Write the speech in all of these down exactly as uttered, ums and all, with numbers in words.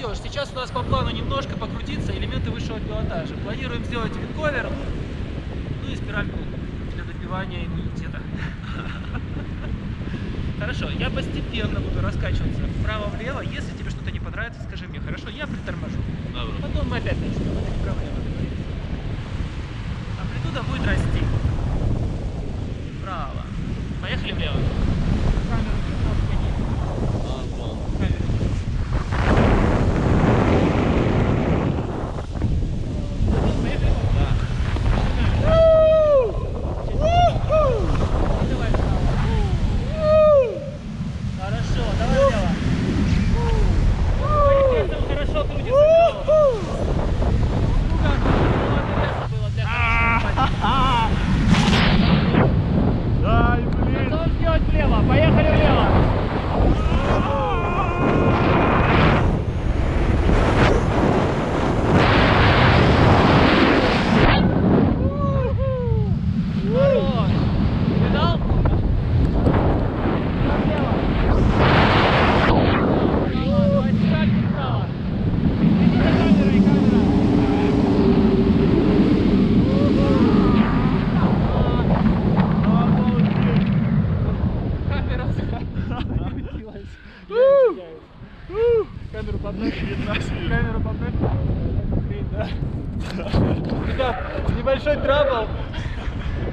молодежь, сейчас у нас по плану немножко покрутиться элементы высшего пилотажа. Планируем сделать винковер, ну и спиральку для добивания иммунитета. Хорошо, я постепенно буду раскачиваться вправо-влево. Если тебе что-то не понравится, скажи мне, хорошо, я приторможу. Добрый. Потом мы опять начнем, это не проблема, договориться. Амплитуда будет расти. Вправо. Поехали влево. Камеру под ноль. Камеру под ноль. Да. Ребят, небольшой трабл.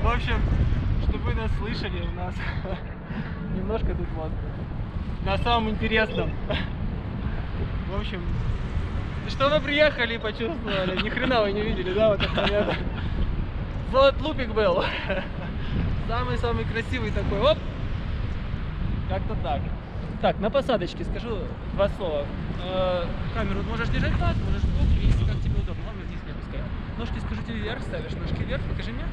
В общем, чтобы вы нас слышали, у нас немножко тут вот на самом интересном. В общем, что вы приехали и почувствовали? Ни хрена вы не видели, да? Вот это вот лупик был. Самый-самый красивый такой. Оп! Как-то так. Так, на посадочке скажу два слова. Э, камеру можешь держать так, можешь вдруг вести, как тебе удобно. Ладно, вниз не опускай. Ножки, скажу, тебе вверх ставишь, ножки вверх, покажи мне.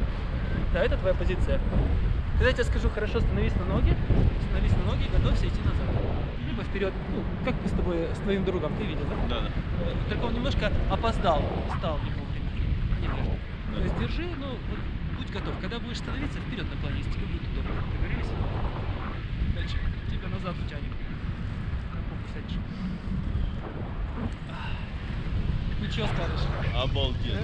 Да, это твоя позиция. Когда я тебе скажу, хорошо, становись на ноги, становись на ноги, готовься идти назад. Либо вперед, ну, как мы с тобой, с твоим другом, ты видел, да? Да, да. Только он немножко опоздал, встал в любом времени. Не важно. То есть держи, ну, вот, будь готов. Когда будешь становиться, вперед на плане, если тебе будет удобно. Договорились? Дальше. Тебя назад утянет. Ничего скажешь. Обалдеть.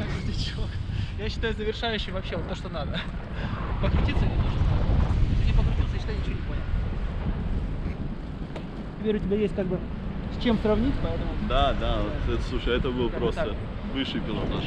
Я считаю, завершающий вообще вот то, что надо. Покрутиться не нужно. Если не покрутился, я считаю, ничего не понял. Теперь у тебя есть как бы с чем сравнить, поэтому... Да, да. Вот это, слушай, это был как просто высший пилотаж.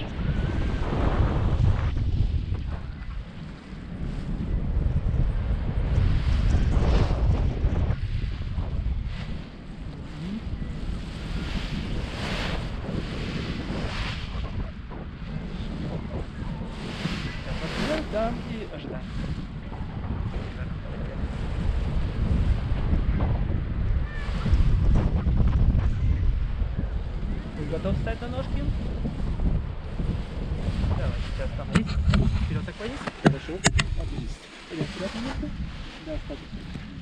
Да, и ожидаем. Ты готов встать на ножки? Давай, сейчас там. Вперед наклонись. Хорошо. Отлично. Вперед, вперед немножко. Да, встать.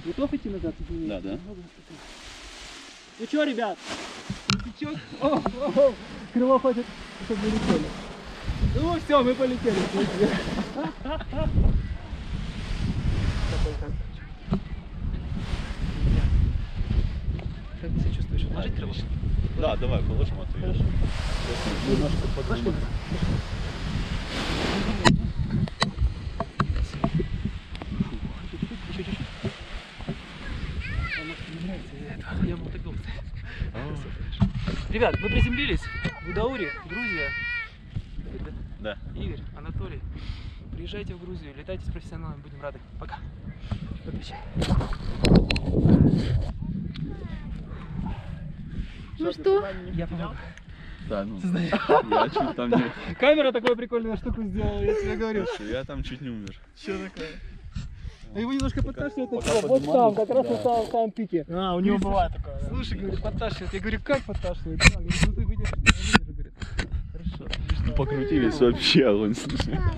Готов идти назад? Да, да. Ну что, ребят? Не течет? О, о, о. Крыло хочет, чтобы не летели. Ну все, мы полетели. Как ты себя чувствуешь? Положить крыло? Да, давай, положим, а ты идешь. Немножко подумай. Чуть-чуть, чуть-чуть. Она не нравится, я мотоцикл. Ребят, мы приземлились в Гудаури, Грузия. Да. Игорь, Анатолий, приезжайте в Грузию, летайте с профессионалами, будем рады. Пока. Подключай. Ну что? Я помогу. Да, ну. Знаешь? Я чуть там да. не... Камера такую прикольную штуку сделала, я тебе говорю. Я там чуть не умер. Что такое? А его немножко подташнивает на тебя, вот там, как раз на самом, самом пике. А, у него бывает такое. Слушай, говорю, подташнивает. Я говорю, как подташнивает? Я говорю, ну ты выйдешь, покрутились вообще, огонь, слышно.